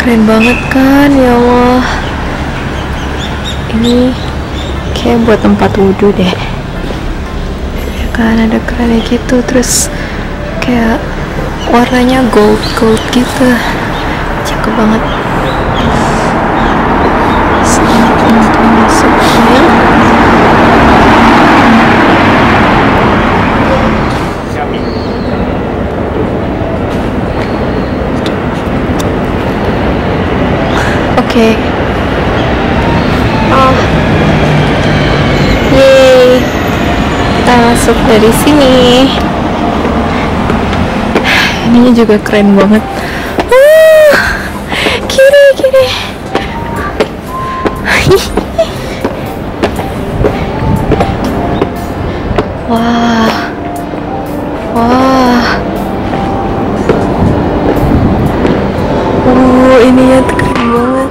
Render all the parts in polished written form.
Keren banget kan, ya Allah. Ini kayak buat tempat wudhu deh. Ya kan, ada kerannya gitu, terus kayak warnanya gold gitu. Cakep banget. Oke. Oh. Yeay. Kita masuk dari sini. Ini juga keren banget. Kiri. Wah. Ini ya keren banget.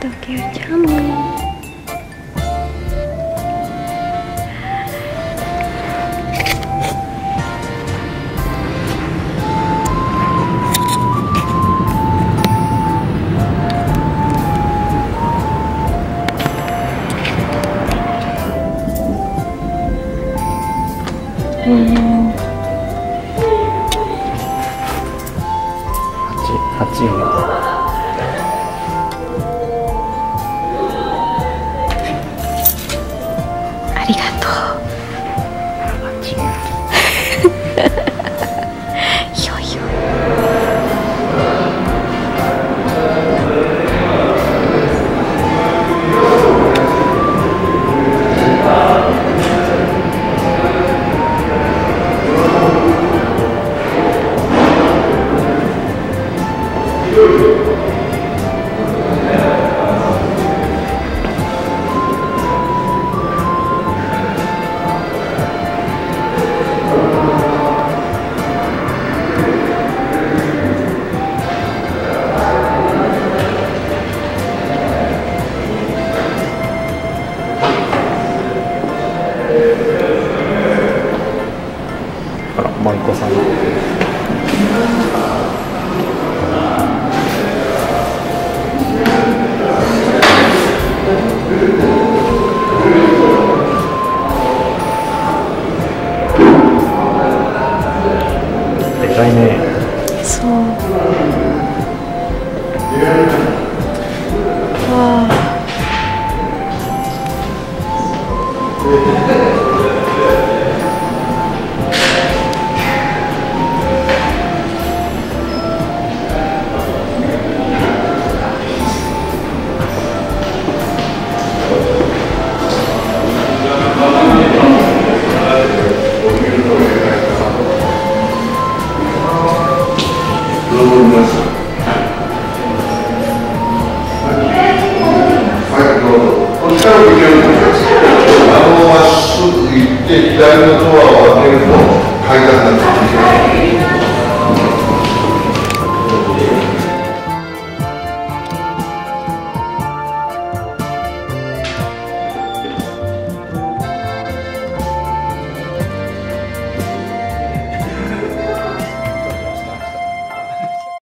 Tokyo Jamu. Thank you.